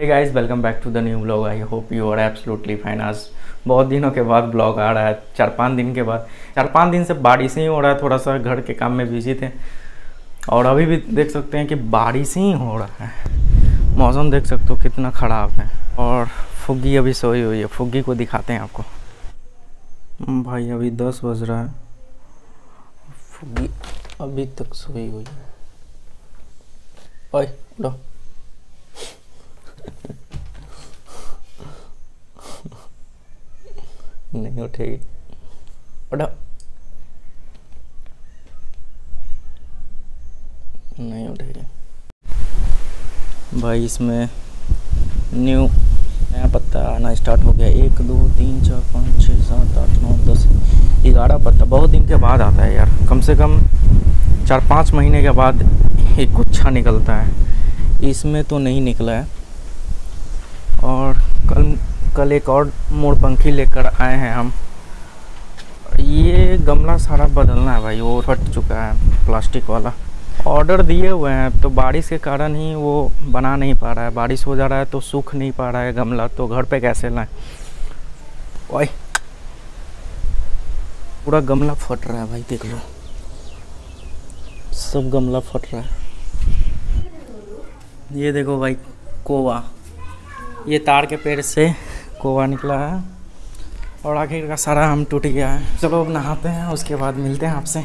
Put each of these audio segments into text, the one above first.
Hey guys, welcome back to the new blog. I hope you are absolutely fine. आज बहुत दिनों के बाद ब्लॉग आ रहा है, 4-5 दिन के बाद। 4-5 दिन से बारिश ही हो रहा है, थोड़ा सा घर के काम में बिजी थे और अभी भी देख सकते हैं कि बारिश ही हो रहा है। मौसम देख सकते हो कितना ख़राब है। और फुग्गी अभी सोई हुई है, फुग्गी को दिखाते हैं आपको। भाई अभी 10 बज रहा है, फुग्गी अभी तक सोई हुई है। ओए लो नहीं उठेगी। नहीं उठेगी भाई। इसमें नया पत्ता आना स्टार्ट हो गया। 1 2 3 4 5 6 7 8 9 10 11 पत्ता बहुत दिन के बाद आता है यार। कम से कम 4-5 महीने के बाद एक गुच्छा निकलता है, इसमें तो नहीं निकला है। और कल एक और मोरपंखी लेकर आए हैं हम। ये गमला सारा बदलना है भाई, वो फट चुका है प्लास्टिक वाला। ऑर्डर दिए हुए हैं तो बारिश के कारण ही वो बना नहीं पा रहा है। बारिश हो जा रहा है तो सूख नहीं पा रहा है गमला, तो घर पे कैसे लाएं। ओए पूरा गमला फट रहा है भाई, देख लो सब गमला फट रहा है। ये देखो भाई कोवा, ये तार के पेड़ से कोवा निकला है और आखिर का सारा आम टूट गया है। चलो अब नहाते हैं, उसके बाद मिलते हैं आपसे।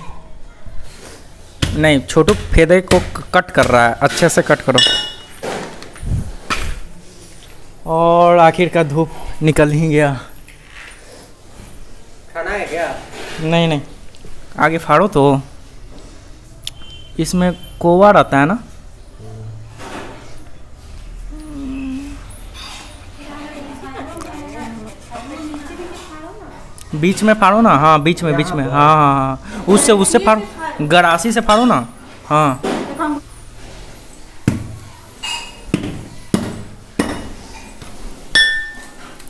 नहीं, छोटू फेदे को कट कर रहा है, अच्छे से कट करो। और आखिर का धूप निकल ही गया। खाना है क्या? नहीं, आगे फाड़ो तो। इसमें कोवा रहता है ना, बीच में फाड़ो ना। हाँ बीच में हाँ, उससे फाड़ो, गरासी से फाड़ो ना। हाँ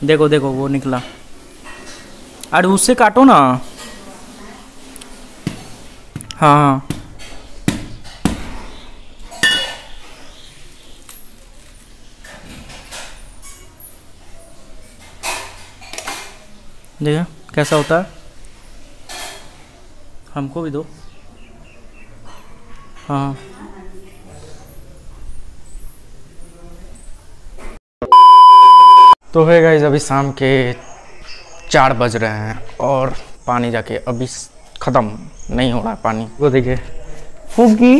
देखो वो निकला। अरे उससे काटो ना। हाँ देखिए कैसा होता है। हमको भी दो। हाँ तो है गाइस, अभी शाम के 4 बज रहे हैं और पानी जाके अभी ख़त्म नहीं हो रहा है पानी। वो देखिए फुग्गी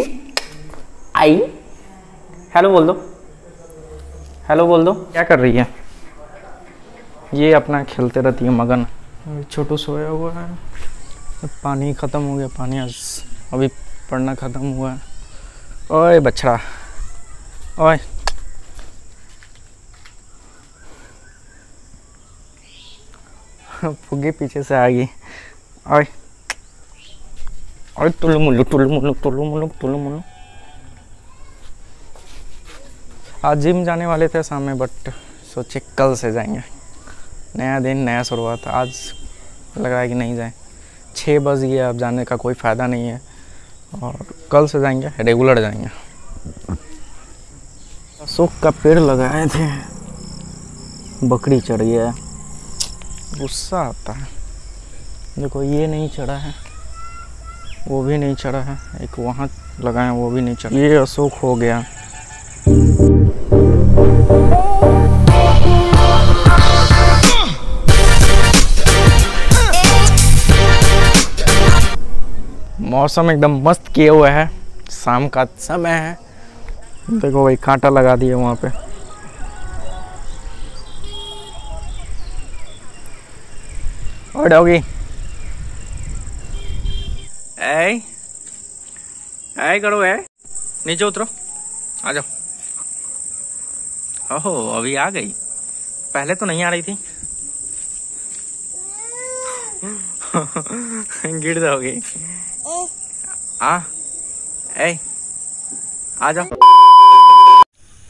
आई। हेलो बोल दो, हेलो बोल दो। क्या कर रही है? ये अपना खेलते रहती है मगन। छोटू सोया हुआ है। पानी ख़त्म हो गया, पानी आज अभी पड़ना ख़त्म हुआ है। ओए बछड़ा, ओए फुग्गी पीछे से आ गई। ओए ओए टुल्लू मुल्लू। आज जिम जाने वाले थे शाम में, बट सोचे कल से जाएंगे। नया दिन नया शुरुआत, आज लग रहा है कि नहीं जाएं। 6 बज गया, अब जाने का कोई फ़ायदा नहीं है। और कल से जाएंगे, रेगुलर जाएंगे। अशोक का पेड़ लगाए थे, बकरी चढ़ गया है, गुस्सा आता है। देखो ये नहीं चढ़ा है, वो भी नहीं चढ़ा है, एक वहाँ लगाए वो भी नहीं चढ़ा। ये अशोक हो गया। मौसम एकदम मस्त किए हुए है, शाम का समय है। देखो भाई कांटा लगा दिए वहाँ पे। और डॉगी ऐ ऐ करो, ऐ नीचे उतरो, आ जाओ। ओहो अभी आ गई, पहले तो नहीं आ रही थी। गिर जाओगी। आ जाओ।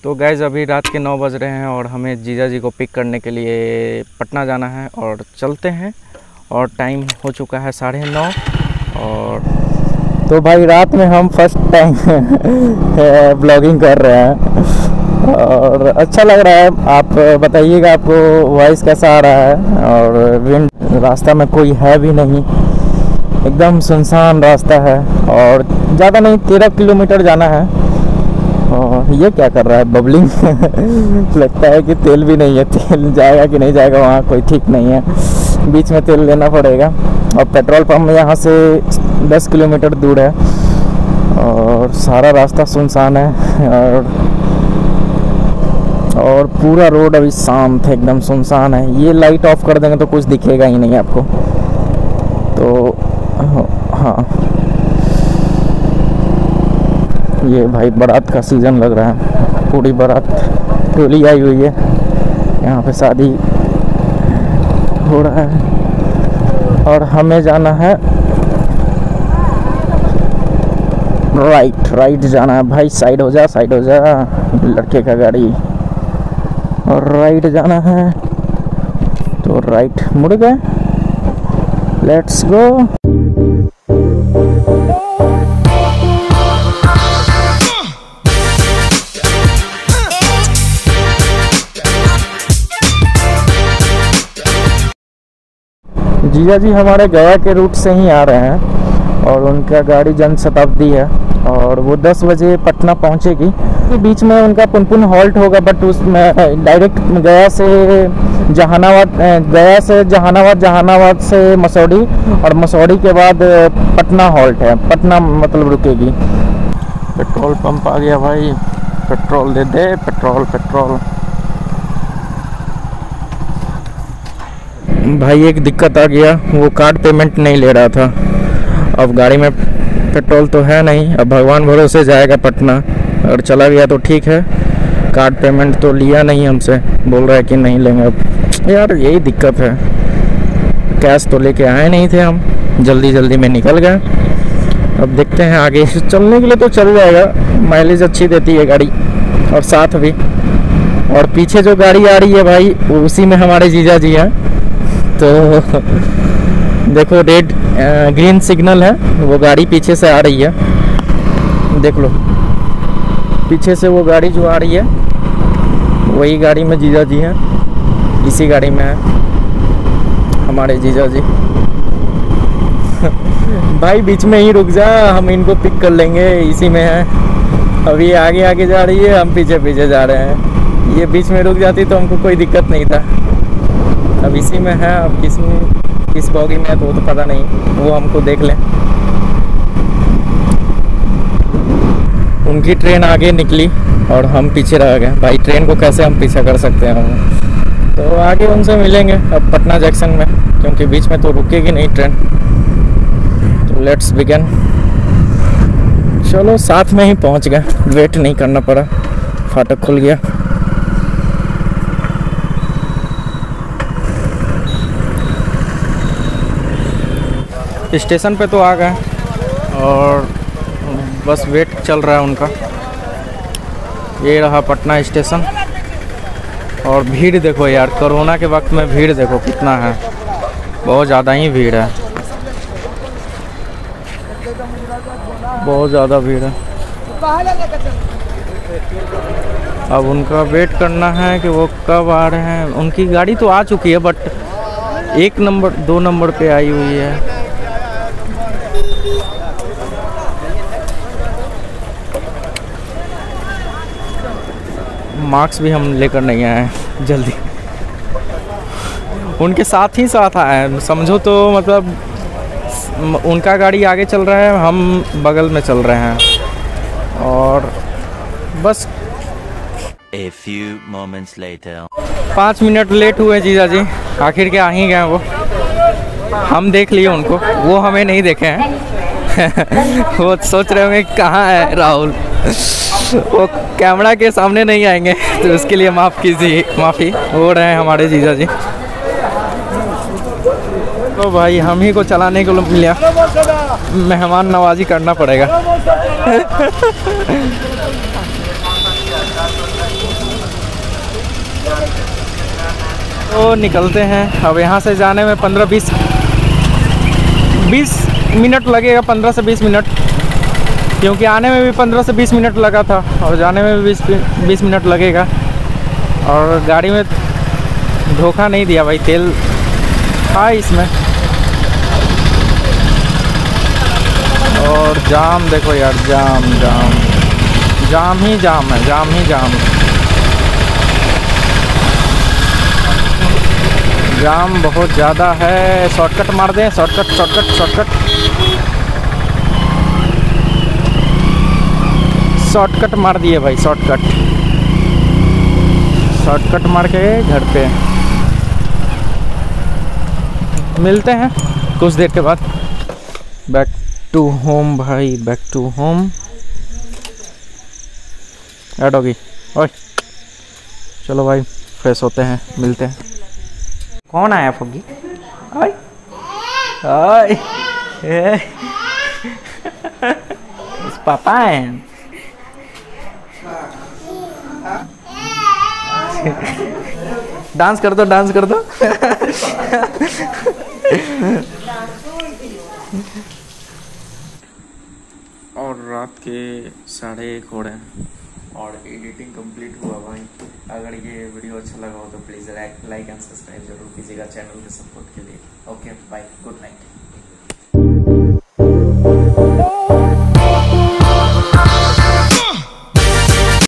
तो गाइज अभी रात के 9 बज रहे हैं और हमें जीजा जी को पिक करने के लिए पटना जाना है और चलते हैं। और टाइम हो चुका है 9:30। और तो भाई रात में हम फर्स्ट टाइम ब्लॉगिंग कर रहे हैं और अच्छा लग रहा है। आप बताइएगा आपको वॉइस कैसा आ रहा है। और विंड, रास्ता में कोई है भी नहीं, एकदम सुनसान रास्ता है। और ज़्यादा नहीं, 13 किलोमीटर जाना है। और ये क्या कर रहा है, बबलिंग लगता है कि तेल भी नहीं है। तेल जाएगा कि नहीं जाएगा वहाँ कोई ठीक नहीं है, बीच में तेल लेना पड़ेगा। और पेट्रोल पंप यहाँ से 10 किलोमीटर दूर है। और सारा रास्ता सुनसान है। और पूरा रोड अभी शांत है, एकदम सुनसान है। ये लाइट ऑफ कर देंगे तो कुछ दिखेगा ही नहीं आपको। तो हाँ, ये भाई बारात का सीज़न लग रहा है। पूरी बारात टोली आई हुई है यहाँ पे, शादी हो रहा है। और हमें जाना है राइट जाना है भाई। साइड हो जा, लड़के का गाड़ी। और राइट जाना है तो राइट मुड़ गए। Let's go. जीजा जी हमारे गया के रूट से ही आ रहे हैं और उनका गाड़ी जनशताब्दी है। और वो 10 बजे पटना पहुंचेगी। तो बीच में उनका पुनपुन हॉल्ट होगा, बट उसमें डायरेक्ट गया से जहानाबाद से मसौढ़ी, और मसौढ़ी के बाद पटना हॉल्ट है। पटना मतलब रुकेगी। पेट्रोल पंप आ गया भाई। पेट्रोल दे दे, पेट्रोल भाई। एक दिक्कत आ गया, वो कार्ड पेमेंट नहीं ले रहा था। अब गाड़ी में पेट्रोल तो है नहीं। अब भगवान भरोसे जाएगा पटना, अगर चला गया तो ठीक है। कार्ड पेमेंट तो लिया नहीं हमसे, बोल रहा है कि नहीं लेंगे। अब यार यही दिक्कत है, कैश तो लेके आए नहीं थे हम, जल्दी में निकल गए। अब देखते हैं आगे। चलने के लिए तो चल जाएगा, माइलेज अच्छी देती है गाड़ी। और साथ भी, और पीछे जो गाड़ी आ रही है भाई उसी में हमारे जीजा जी हैं। तो देखो रेड ग्रीन सिग्नल है, वो गाड़ी पीछे से आ रही है। देख लो पीछे से वो गाड़ी जो आ रही है, वही गाड़ी में जीजा जी हैं। इसी गाड़ी में है हमारे जीजा जी। भाई बीच में ही रुक जा, हम इनको पिक कर लेंगे। इसी में है, अभी आगे जा रही है, हम पीछे जा रहे हैं। ये बीच में रुक जाती तो हमको कोई दिक्कत नहीं था। अब इसी में है, अब किस बॉगी में है तो पता नहीं, वो हमको देख लें। उनकी ट्रेन आगे निकली और हम पीछे रह गए। भाई ट्रेन को कैसे हम पीछा कर सकते हैं। तो आगे उनसे मिलेंगे अब पटना जंक्शन में, क्योंकि बीच में तो रुकेगी नहीं ट्रेन। तो लेट्स बिगिन। चलो साथ में ही पहुंच गए, वेट नहीं करना पड़ा। फाटक खुल गया। स्टेशन पे तो आ गए और बस वेट चल रहा है उनका। ये रहा पटना स्टेशन। और भीड़ देखो यार, कोरोना के वक्त में भीड़ देखो कितना है, बहुत ज़्यादा ही भीड़ है, बहुत ज़्यादा भीड़ है। अब उनका वेट करना है कि वो कब आ रहे हैं। उनकी गाड़ी तो आ चुकी है, बट 1 नंबर 2 नंबर पे आई हुई है। मार्क्स भी हम लेकर नहीं आए जल्दी, उनके साथ आए समझो। तो मतलब उनका गाड़ी आगे चल रहा है, हम बगल में चल रहे हैं। और बस 5 मिनट लेट हुए जीजा जी। आखिर के आ ही गए वो, हम देख लिए उनको, वो हमें नहीं देखे हैं। वो सोच रहे होंगे कहाँ है राहुल। वो कैमरा के सामने नहीं आएंगे, तो उसके लिए माफ़ी हो रहे हैं हमारे जीजा जी। तो भाई हम ही को चलाने के लिए मिला, मेहमान नवाजी करना पड़ेगा। तो निकलते हैं अब यहाँ से। जाने में 15-20 मिनट लगेगा, 15 से 20 मिनट। क्योंकि आने में भी 15 से 20 मिनट लगा था और जाने में भी 20 मिनट लगेगा। और गाड़ी में धोखा नहीं दिया भाई, तेल था इसमें। और जाम देखो यार, जाम जाम जाम ही जाम है, जाम ही जाम है। जाम बहुत ज़्यादा है। शॉर्टकट मार दें, शॉर्टकट शॉर्टकट शॉर्टकट शॉर्टकट मार दिए भाई, शॉर्टकट शॉर्टकट मार के घर पे मिलते हैं कुछ देर के बाद। बैक टू होम भाई, बैक टू होम। ए डॉगी ओए, चलो भाई फ्रेश होते हैं, मिलते हैं। कौन आया फुग्गी? ओए ओए, इस पापा हैं। डांस कर दो, डांस कर दो। और रात के 1:30 हो रहे हैं और एडिटिंग कंप्लीट हुआ भाई। अगर ये वीडियो अच्छा लगा हो तो प्लीज़ लाइक एंड सब्सक्राइब जरूर कीजिएगा चैनल के सपोर्ट के लिए। Okay bye, good night.